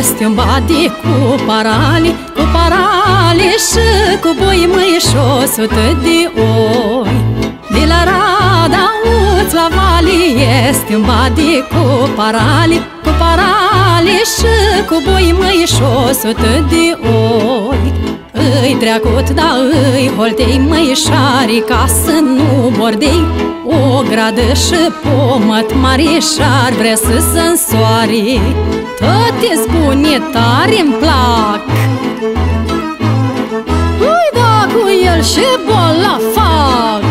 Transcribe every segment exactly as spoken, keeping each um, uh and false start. este un body cu parali, cu parali și cu boi măi și o sută de oi. De la Rada uți la vali este un body cu parali, cu parali și cu boi măi și o sută de oi. Îi treacut, da îi holtei măișari, ca să nu bordei o gradă și pomăt marișar, vrea să se însoare. Toate zbune tare îmi plac, ui da cu el și bola fac.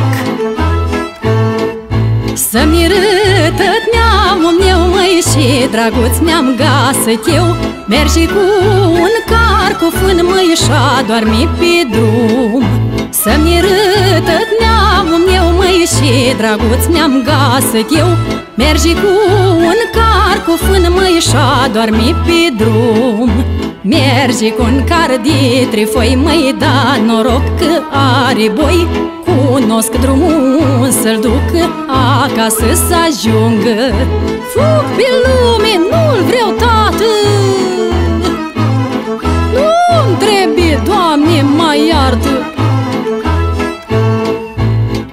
Să-mi râtăt neamul meu, măi, și draguț mi-am gasăt eu. Mergi cu un car cu fân, măi, și-a dormit pe drum. Să-mi râtăt neamul meu, măi, și draguț mi-am gasăt eu. Mergi cu un car cu fân, măi, și-a dormit pe drum. Mergi cu un car de trifoi, măi, da noroc că are boi. Cunosc drumul să-l duc acasă să ajungă. Fug pe lume, nu-l vreau, tată, nu-mi trebuie, Doamne, mai iartă.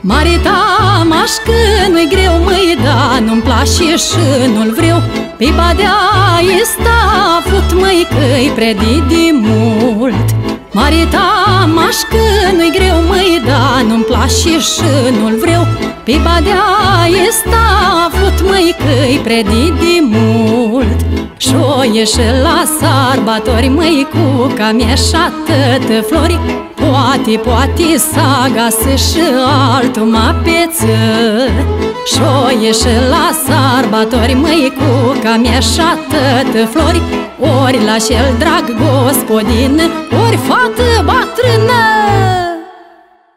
Maritam aș că nu-i greu, măi, da nu-mi place și nu-l vreau. Pipa de-aia sta fut, măi, că-i predit de mult. Maritam aș că nu-i greu, măi, da nu-mi place și nu-l vreau. Pipa de-aia sta fut, măi, că-i predit de mult. Și-o ieși la sarbatori, măi, cu camie și-atâtă flori. Poate, poate s-a găsit și altul mapeță. Și-o ieși la sarbatori, măi, cu camie și-atâtă flori. Ori la cel drag gospodin, ori fată bătrână.